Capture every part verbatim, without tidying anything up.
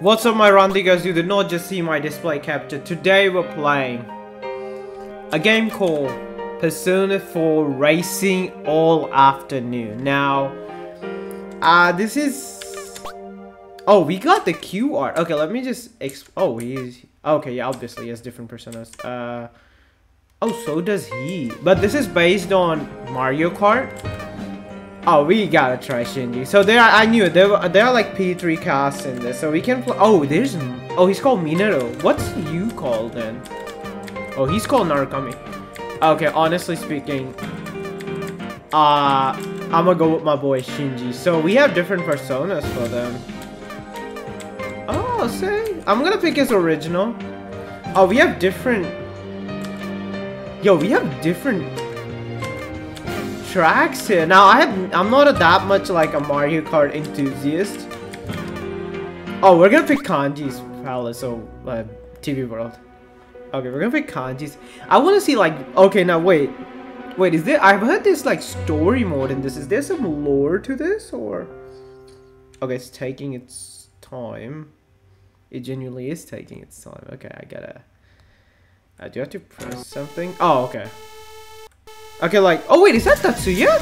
What's up my Raandigars, you did not just see my display capture. Today we're playing a game called Persona four Racing All Afternoon. Now, uh, this is... Oh, we got the Q R. Okay, let me just... Exp oh, he's... Okay, yeah, obviously he has different personas. Uh, oh, so does he. But this is based on Mario Kart. Oh, we gotta try Shinji. So there, I knew it. There, there are like P three casts in this, so we can play. Oh, there's. Oh, he's called Minato. What's you called then? Oh, he's called Narukami. Okay, honestly speaking, uh, I'ma go with my boy Shinji. So we have different personas for them. Oh, say, I'm gonna pick his original. Oh, we have different. Yo, we have different tracks here. Now I have, I'm not a, that much like a Mario Kart enthusiast. Oh, we're gonna pick Kanji's palace, so uh, T V World. Okay, we're gonna pick Kanji's. I want to see like. Okay, now wait, wait. Is there? I've heard this like story mode in this. Is there some lore to this or? Okay, it's taking its time. It genuinely is taking its time. Okay, I gotta. I do have to press something. Oh, okay. Okay, like, oh wait, is that Tatsuya?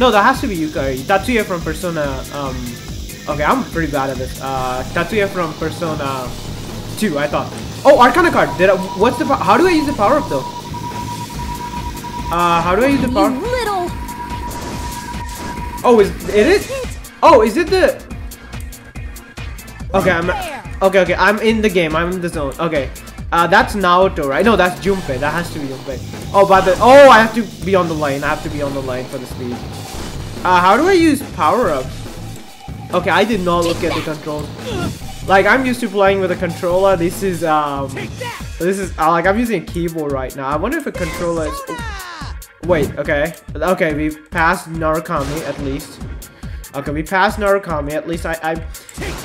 No, that has to be Yukari. Tatsuya from Persona, um, okay, I'm pretty bad at this. Uh, Tatsuya from Persona two, I thought. Oh, Arcana card, did I, what's the, how do I use the power-up though? Uh, how do I use the power-up? Little... Oh, is, is it? Oh, is it the? Okay, I'm, okay, okay, I'm in the game, I'm in the zone, okay. Uh, that's Naoto, right? No, that's Junpei. That has to be Junpei. Oh, by the- Oh, I have to be on the lane. I have to be on the lane for the speed. Uh, how do I use power-ups? Okay, I did not look at the controls. Like, I'm used to playing with a controller. This is, um... This is, uh, like, I'm using a keyboard right now. I wonder if a controller is... Oh. Wait, okay. Okay, we passed Narukami, at least. Okay, we passed Narukami. At least I- I-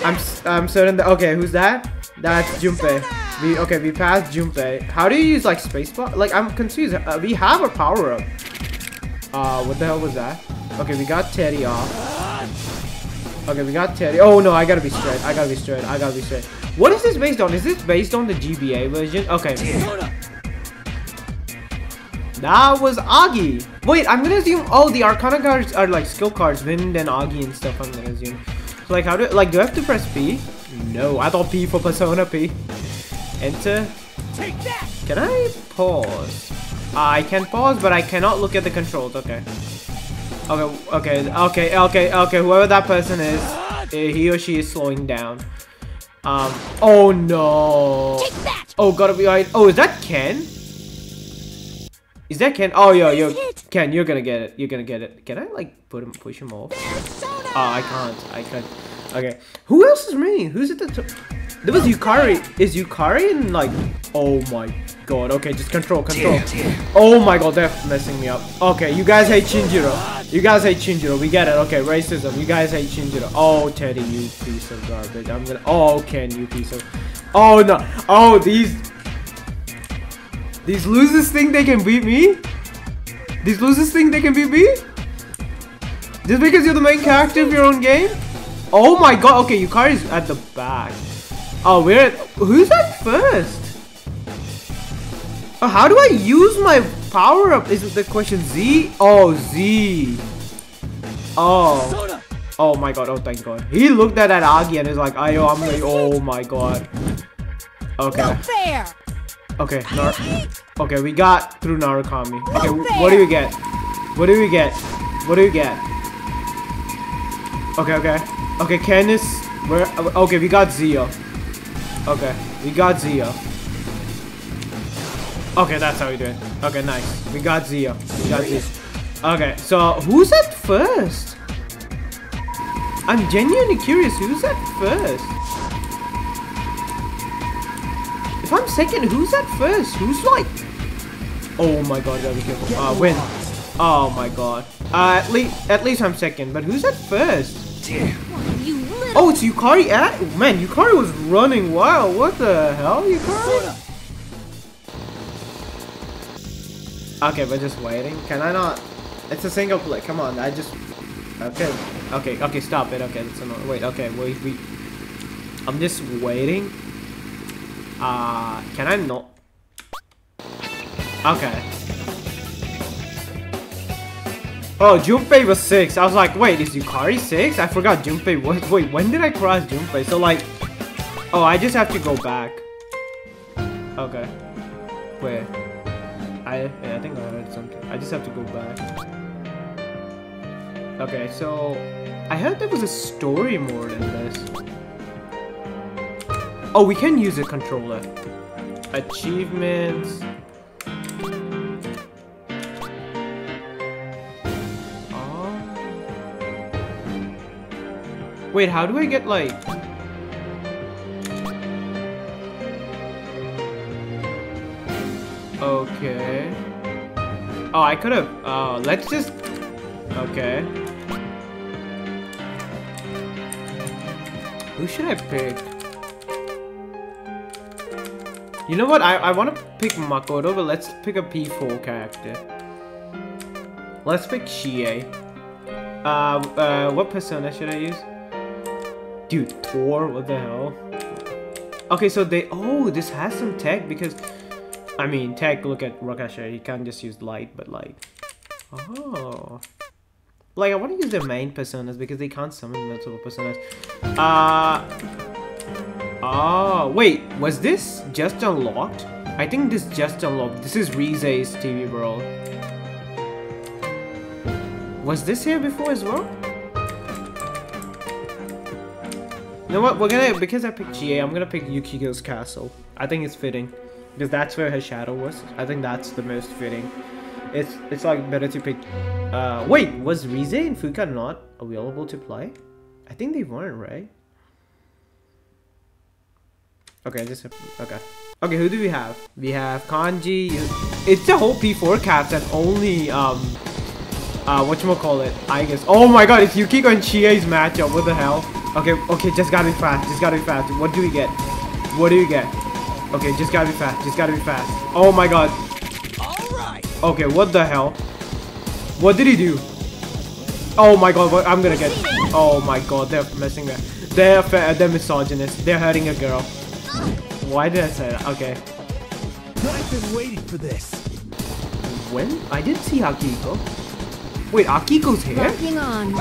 I'm, I'm certain that- Okay, who's that? That's Junpei. We, okay, we passed Junpei. How do you use like spacebar? Like, I'm confused. Uh, we have a power up. Uh, what the hell was that? Okay, we got Teddy off. Okay, we got Teddy. Oh no, I gotta be straight. I gotta be straight. I gotta be straight. What is this based on? Is this based on the G B A version? Okay. That was Agi. Wait, I'm gonna assume. Oh, the Arcana cards are like skill cards, Wind and Agi and stuff. I'm gonna assume. So, like, how do like do I have to press P? No, I thought P for Persona P. Enter. Take that. Can I pause? Uh, I can pause, but I cannot look at the controls. Okay. Okay. Okay. Okay. Okay. Okay. Whoever that person is, he or she is slowing down. Um. Oh no. Take that. Oh, gotta be right. Oh, is that Ken? Is that Ken? Oh, yo, yo, Ken, you're gonna get it. You're gonna get it. Can I like put him, push him off? Oh, I can't. I can't. Okay. Who else is ringing? Who's at the top? There was Yukari. Is Yukari in like... Oh my god. Okay, just control, control. Oh my god, they're messing me up. Okay, you guys hate Shinjiro. You guys hate Shinjiro. We get it. Okay, racism. You guys hate Shinjiro. Oh, Teddy, you piece of garbage. I'm gonna... Oh, Ken, you piece of... Oh, no. Oh, these... These losers think they can beat me? These losers think they can beat me? Just because you're the main character of your own game? Oh my god. Okay, Yukari's at the back. Oh, we're at, who's at first? Oh, how do I use my power up? Is it the question Z? Oh, Z. Oh. Oh my god. Oh, thank god. He looked at that Agi and is like, I, I'm like, oh my god. Okay. Okay. Nar okay, we got through Narukami. Okay, what do we get? What do we get? What do we get? Okay, okay. Okay, Ken is, where, okay, we got Zio. Okay, we got Zio. Okay, that's how we do it. Okay, nice. We got Zio. We got Zio. Okay, so who's at first? I'm genuinely curious. Who's at first? If I'm second, who's at first? Who's like? Oh my god, gotta be careful. Ah, uh, win. Oh my god. Uh, at least, at least I'm second. But who's at first? Damn. Oh, it's Yukari at- oh, man, Yukari was running wild. What the hell, Yukari? Okay, we're just waiting. Can I not? It's a single play. Come on, I just- Okay. Okay, okay, stop it. Okay, that's another- Wait, okay, wait, we- I'm just waiting. Uh, can I not? Okay. Oh, Junpei was six. I was like, wait, is Yukari six? I forgot Junpei was. Wait, when did I cross Junpei? So like, oh, I just have to go back. Okay. Wait. I yeah, I think I heard something. I just have to go back. Okay, so I heard there was a story mode in this. Oh, we can use a controller. Achievements. Wait, how do I get like... Okay... Oh, I could've... Uh, let's just... Okay... Who should I pick? You know what, I, I wanna pick Makoto, but let's pick a P four character. Let's pick Chie. Uh, uh, what persona should I use? Dude, Thor, what the hell? Okay, so they... Oh, this has some tech because... I mean, tech, look at Rakasha. He can't just use light, but like... Oh... Like, I want to use their main personas because they can't summon multiple personas. Uh... Oh, wait. Was this just unlocked? I think this just unlocked. This is Rise's T V World. Was this here before as well? You know what, we're gonna, because I picked G A, I'm gonna pick Yukiko's castle. I think it's fitting, because that's where her shadow was. I think that's the most fitting. It's it's like better to pick, uh, wait, was Rise and Fuka not available to play? I think they weren't, right? Okay, just, okay. Okay, who do we have? We have Kanji, it's the whole P four cast and only, um, uh, whatchamacallit, I guess. Oh my god, it's Yukiko and Chie's matchup, what the hell? Okay, okay, just gotta be fast, just gotta be fast. What do we get? What do we get? Okay, just gotta be fast, just gotta be fast. Oh my god. Alright. Okay, what the hell? What did he do? Oh my god, what I'm gonna get. Oh my god, they're messing that. They're they're misogynist. They're hurting a girl. Why did I say that? Okay. I've been waiting for this. When? I did see Akihiko. Wait, Akiko's here? Working on.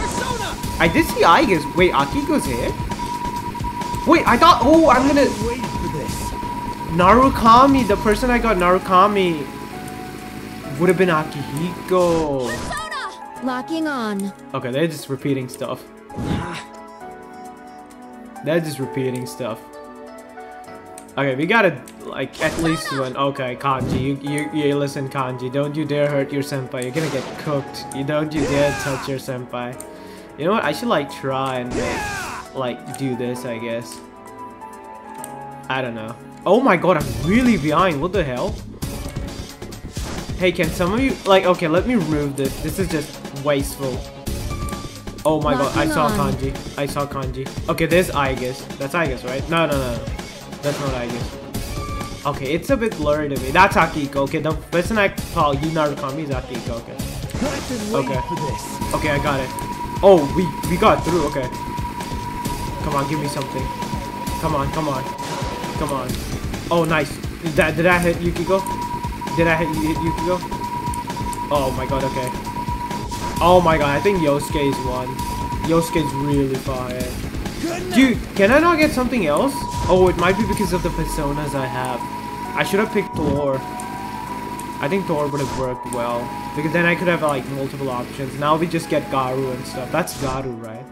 I did see Aigus. Wait, Akiko's here? Wait, I thought. Oh, I'm gonna. Wait for this. Narukami, the person I got Narukami, would have been Akihiko. Persona! Locking on. Okay, they're just repeating stuff. They're just repeating stuff. Okay, we gotta like at least one. Okay, Kanji, you, you you listen, Kanji, don't you dare hurt your senpai. You're gonna get cooked. You don't you dare touch your senpai. You know what? I should like try and like, like do this, I guess. I don't know. Oh my god, I'm really behind. What the hell? Hey, can some of you like? Okay, let me remove this. This is just wasteful. Oh my god, I saw Kanji. I saw Kanji. Okay, there's Aigus. That's Aigus, right? No, no, no. That's not Aigus. Okay, it's a bit blurry to me. That's Akiko. Okay, the person I call Yu Narukami is Akiko. Okay. Okay. Okay, I got it. Oh, we we got through. Okay. Come on, give me something. Come on, come on, come on. Oh, nice. Did that did I hit Yukiko? Did I hit, hit Yukiko? Oh my god. Okay. Oh my god. I think Yosuke is one. Yosuke's really far ahead. Dude, can I not get something else? Oh, it might be because of the personas I have. I should have picked Thor. I think Thor would have worked well. Because then I could have like multiple options. Now we just get Garu and stuff. That's Garu, right?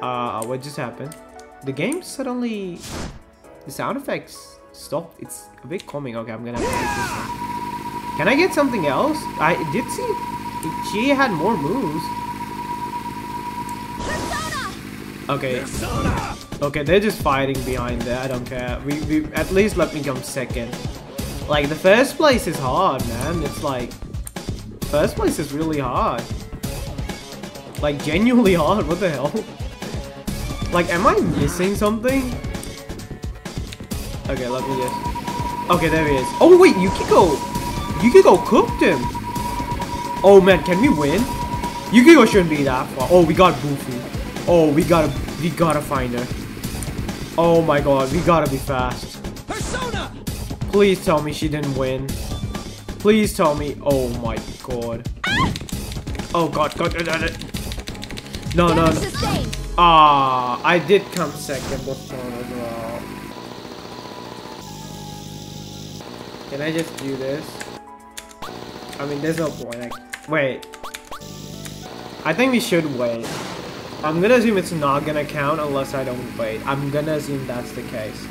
Uh, what just happened? The game suddenly... The sound effects stopped. It's a bit coming. Okay, I'm gonna have to pick this one. Can I get something else? I did see she had more moves. Okay. Okay, they're just fighting behind there. I don't care. We, we at least let me come second. Like the first place is hard, man. It's like first place is really hard. Like genuinely hard. What the hell? Like, am I missing something? Okay, let me just. Okay, there he is. Oh wait, Yukiko. Yukiko cooked him. Oh man, can we win? Yukiko shouldn't be that far. Oh, we got Bufu. Oh, we gotta, we gotta find her. Oh my god, we gotta be fast. Persona! Please tell me she didn't win. Please tell me. Oh my god. Ah! Oh god, god, god, god. No, no, no. Ah, I did come second before as well. Can I just do this? I mean, there's no point. I... Wait. I think we should wait. I'm gonna assume it's not gonna count unless I don't wait. I'm gonna assume that's the case.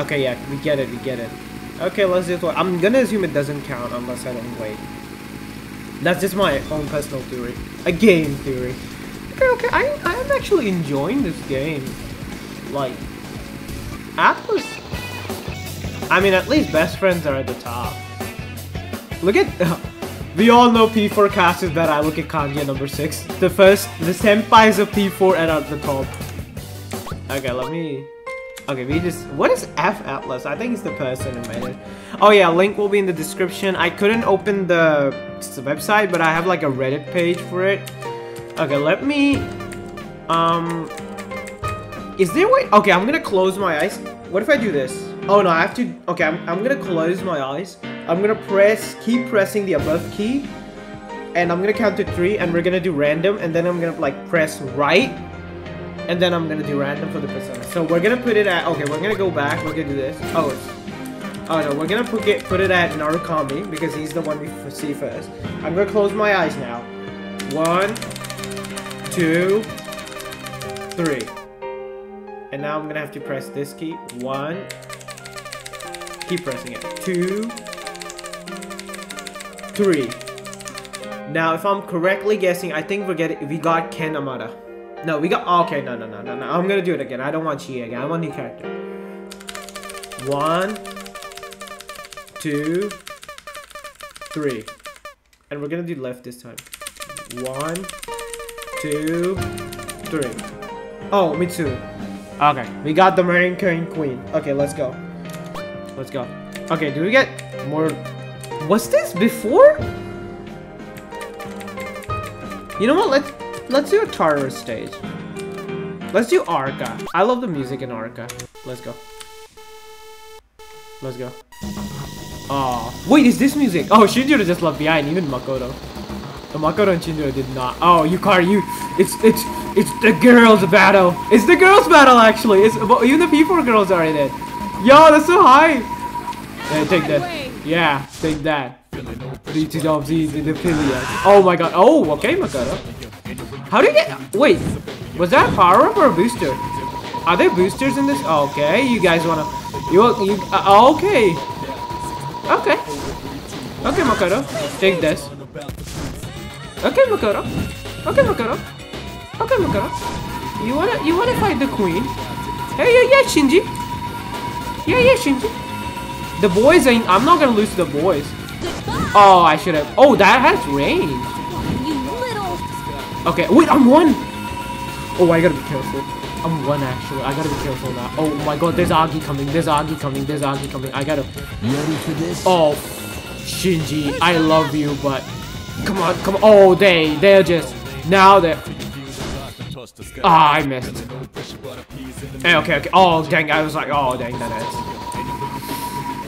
Okay, yeah, we get it, we get it. Okay, let's just wait. I'm gonna assume it doesn't count unless I don't wait. That's just my own personal theory. A game theory. Okay, okay, I, I'm actually enjoying this game. Like, Atlas. I mean, at least best friends are at the top. Look at... We all know P four casts that I look at Kanji at number six. The first, the senpais of P four and at the top. Okay, let me... Okay, we just... What is F Atlas? I think it's the person who made it. Oh yeah, link will be in the description. I couldn't open the, the website, but I have like a Reddit page for it. Okay, let me... Um... Is there a way... Okay, I'm gonna close my eyes. What if I do this? Oh no, I have to... Okay, I'm, I'm gonna close my eyes. I'm gonna press, keep pressing the above key, and I'm gonna count to three, and we're gonna do random, and then I'm gonna like press right, and then I'm gonna do random for the persona. So we're gonna put it at, okay, we're gonna go back, we're gonna do this. Oh, oh no, we're gonna put it, put it at Narukami, because he's the one we see first. I'm gonna close my eyes now. One, two, three. And now I'm gonna have to press this key. One, keep pressing it. Two, three. Now, if I'm correctly guessing, I think we get we got Ken Amada. No, we got okay. No, no, no, no, no. I'm gonna do it again. I don't want Chie again. I want new character. One, two, three, and we're gonna do left this time. One, two, three. Oh, Mitsuru. Okay, we got the Marion Queen. Okay, let's go. Let's go. Okay, do we get more? Was this before? You know what? Let's let's do a Taro stage. Let's do Arca. I love the music in Arca. Let's go. Let's go. Oh wait, is this music? Oh, Shinjiro just left behind. Even Makoto. The Makoto and Shinjiro did not. Oh, Yukari, you. It's it's it's the girls' battle. It's the girls' battle actually. It's even the P four girls are in it. Yo, that's so high. Yeah, take that. Yeah, take that. Oh my god. Oh, okay, Makoto. How do you get... Wait, was that a power-up or a booster? Are there boosters in this? Okay, you guys wanna... You... you uh, okay. Okay. Okay, Makoto. Take this. Okay, Makoto. Okay, Makoto. Okay, Makoto. You wanna... You wanna fight the queen? Hey, yeah, yeah, Shinji. Yeah, yeah, Shinji. The boys ain't. I'm not gonna lose to the boys. Goodbye. Oh, I should have. Oh, that has range. You little. Okay, wait, I'm one. Oh, I gotta be careful. I'm one actually. I gotta be careful now. Oh my god, there's Agi coming. There's Agi coming. There's Agi coming. I gotta. You ready for this? Oh, Shinji, I love you, but come on, come on. Oh, they, they're just now they're. Ah, I missed. Hey, okay, okay. Oh, dang. I was like, oh, dang, that is.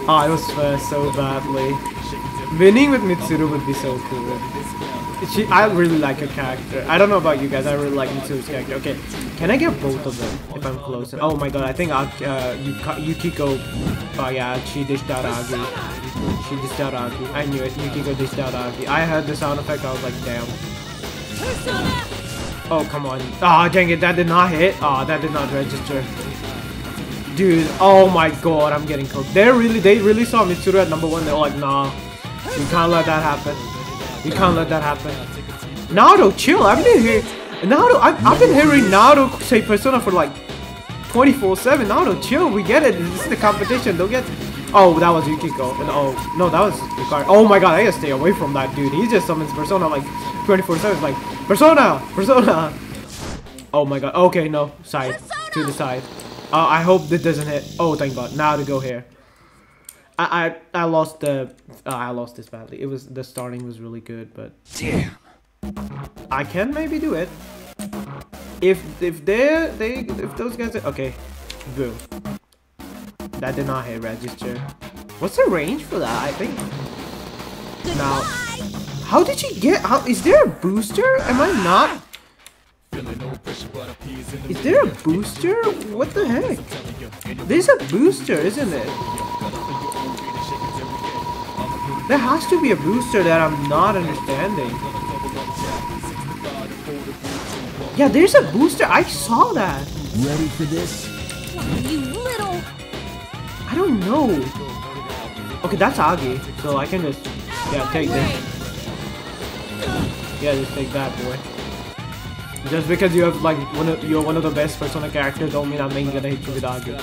Oh, I was first so badly. Winning with Mitsuru would be so cool. She, I really like her character. I don't know about you guys, I really like Mitsuru's character. Okay, can I get both of them if I'm close? Oh my god, I think uh, Yukiko... Oh yeah, she dished out Agi. She dished out Agi. I knew it, Yukiko dished out Agi. I heard the sound effect, I was like, damn. Oh, come on. Ah, oh, dang it, that did not hit. Ah, oh, that did not register. Dude, oh my god, I'm getting cooked. They really, they really saw Mitsuru at number one. They were like, nah, we can't let that happen. We can't let that happen. Naoto, chill. I've been here. Naoto, I've, I've been hearing Naoto say Persona for like twenty-four seven. Naoto, chill. We get it. This is the competition. Don't get. Oh, that was Yukiko. And oh, no, that was Yukari. Oh my god, I gotta stay away from that dude. He just summons Persona like twenty-four seven. Like Persona, Persona. Oh my god. Okay, no, side to the side. Uh, I hope that doesn't hit. Oh, thank god. Now to go here. I I, I lost the... Uh, I lost this badly. It was... The starting was really good, but... Damn. I can maybe do it. If if they're they if those guys are okay, boo. That did not hit register. What's the range for that? I think. Goodbye. Now, how did she get? How is there a booster? Am I not? Is there a booster? What the heck? There's a booster, isn't it? There has to be a booster that I'm not understanding. Yeah, there's a booster. I saw that. Ready for this? You little. I don't know. Okay, that's Agi, so I can just yeah take this. Yeah, just take that, boy. Just because you have like one of you're one of the best Persona characters, don't mean I'm not gonna hit you with Agi.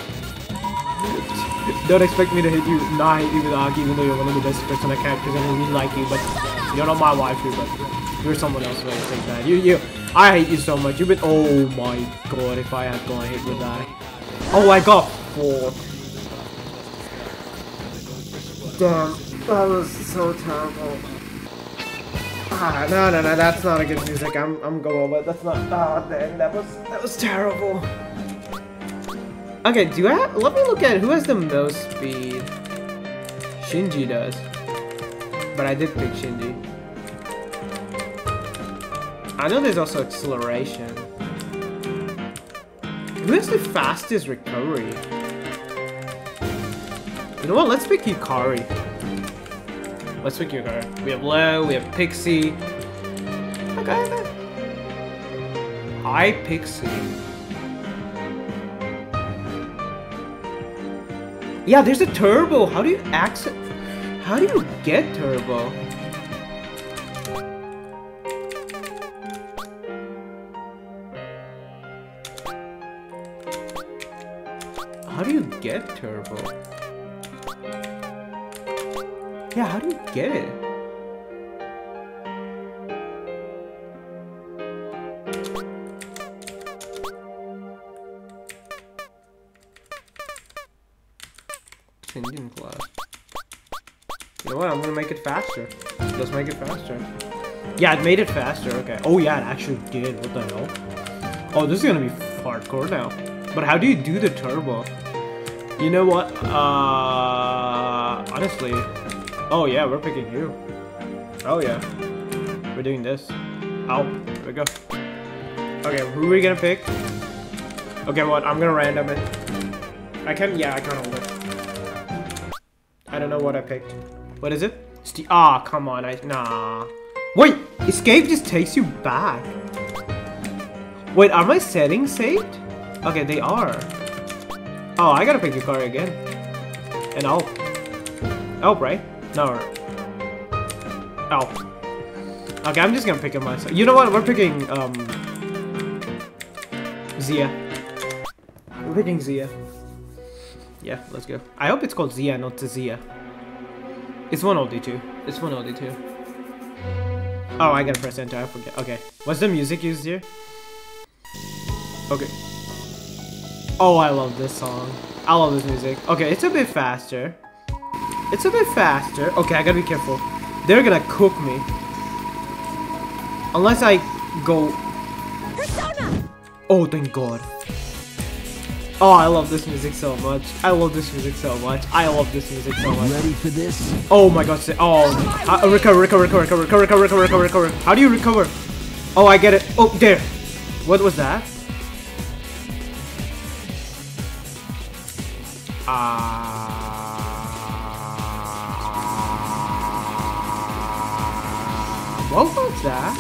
Don't expect me to hit you, not hit you with Agi, even though you're one of the best Persona characters and I really like you, but you're not my waifu, but you're someone else. Right? Take that. You you. I hate you so much. You've been. Oh my god! If I had gone hit with that. Oh, I got four. Damn, that was so terrible. Ah, no, no, no, that's not a good music. I'm, I'm going, but that's not. Ah, dang, that was, that was terrible. Okay, do I? Have, let me look at who has the most speed. Shinji does, but I did pick Shinji. I know there's also acceleration. Who has the fastest recovery? You know what? Let's pick Yukari. Let's pick Yukari. We have Leo, we have Pixie. Okay. Hi, Pixie. Yeah, there's a turbo. How do you access? How do you get turbo? How do you get turbo? Yeah, how do you get it? It's Indian class. You know what? I'm gonna make it faster. Let's make it faster. Yeah, it made it faster. Okay. Oh yeah, it actually did. What the hell? Oh, this is gonna be hardcore now. But how do you do the turbo? You know what? Uh, honestly. Oh yeah, we're picking you. Oh yeah. We're doing this. Ow. Here we go. Okay, who are we gonna pick? Okay, what? I'm gonna random it. I can- yeah, I can't hold it. I don't know what I picked. What is it? Ste- ah, oh, come on, I- nah. Wait! Escape just takes you back. Wait, are my settings saved? Okay, they are. Oh, I gotta pick Yukari again. And I'll- Oh, right? No. Oh. Okay, I'm just gonna pick him myself. You know what? We're picking, um... Zia. We're picking Zia. Yeah, let's go. I hope it's called Zia, not Tazia. It's one oh two. It's one oh two. Oh, I gotta press enter. I forget. Okay. What's the music used here? Okay. Oh, I love this song. I love this music. Okay, it's a bit faster. It's a bit faster. Okay, I gotta be careful. They're gonna cook me. Unless I go... Persona! Oh, thank god. Oh, I love this music so much. I love this music so much. I love this music so much. Ready for this? Oh my god. Oh, I, I recover, recover, recover, recover, recover, recover, recover. How do you recover? Oh, I get it. Oh, there. What was that? Ah... Uh... What was that?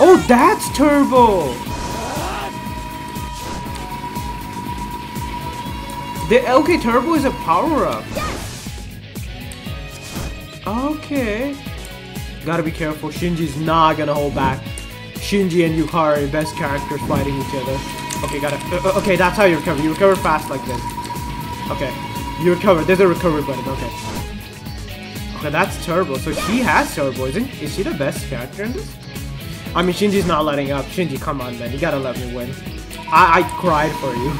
Oh, that's turbo! The okay, turbo is a power-up. Okay. Gotta be careful. Shinji's not gonna hold back. Shinji and Yukari, best characters fighting each other. Okay, gotta... Uh, okay, that's how you recover. You recover fast like this. Okay. You recover. There's a recovery button. Okay. Okay, that's turbo. So she has turbo, isn't? Is she the best character in this? I mean, Shinji's not letting up. Shinji, come on, man. You gotta let me win. I, I cried for you.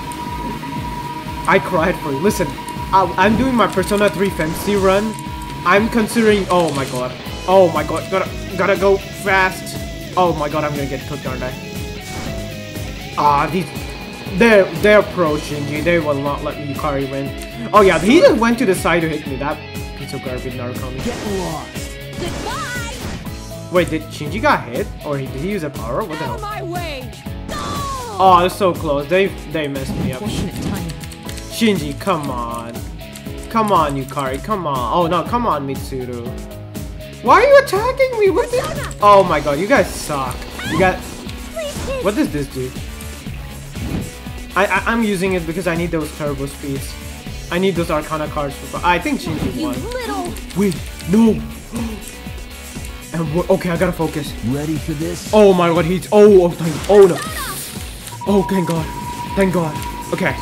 I cried for you. Listen, I, I'm doing my Persona three fantasy run. I'm considering. Oh my god. Oh my god, gotta gotta go fast. Oh my god, I'm gonna get cooked, aren't I? Ah, these they're they're pro Shinji. They will not let Yukari win. Oh yeah, he just went to the side to hit me. That piece of garbage Narukami. Get lost. Goodbye. Wait, did Shinji got hit, or did he use a power? What the hell? My way. Oh, they're so close. They they messed me up. Shinji, come on, come on, Yukari, come on. Oh no, come on, Mitsuru. Why are you attacking me? What did? Oh my god, you guys suck. You guys. What does this do? I, I I'm using it because I need those turbo speeds. I need those Arcana cards for. I think Shinji won. Wait, no. And we're, okay, I gotta focus. Ready for this? Oh my god, he's. Oh, oh, thank, oh no. Oh, thank god. Thank god. Okay,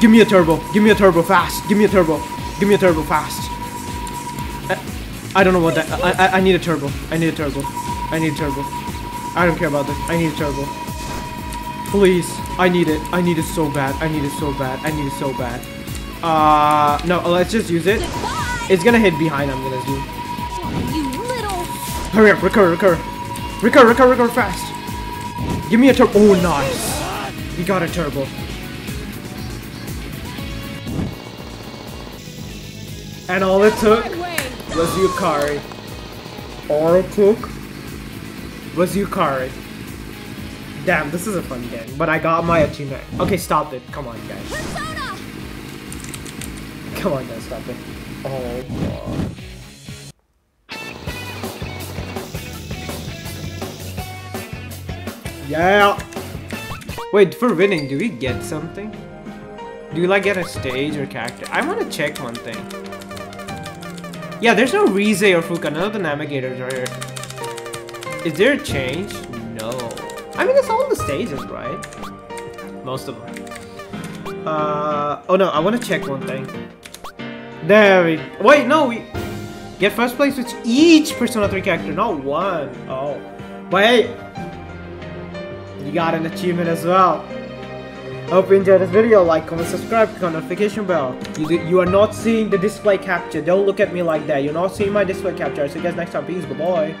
give me a turbo. Give me a turbo fast. Give me a turbo. Give me a turbo fast. I don't know what that- I, I I need a turbo. I need a turbo. I need a turbo. I don't care about this. I need a turbo. Please. I need it. I need it so bad. I need it so bad. I need it so bad. Uh, no, let's just use it. It's gonna hit behind, I'm gonna do. Hurry up, recur, recur. Recur, recur, recur fast. Give me a turbo. Oh, nice. We got a turbo. And all it took was Yukari. All it took was Yukari. Damn, this is a fun game, but I got my achievement. Okay, stop it. Come on, guys. Come on, guys, stop it. Oh, God. Yeah! Wait, for winning, do we get something? Do you, like, get a stage or character? I want to check one thing. Yeah, there's no Rise or Fuka, none of the navigators are here. Is there a change? No. I mean, it's all the stages, right? Most of them. Uh, oh no, I want to check one thing. There we go. Wait, no, we get first place with each Persona three character, not one. Oh. But hey, you got an achievement as well. Hope you enjoyed this video. Like, comment, subscribe, click on notification bell. You, you are not seeing the display capture. Don't look at me like that. You're not seeing my display capture. I'll see you guys next time. Peace. Bye-bye.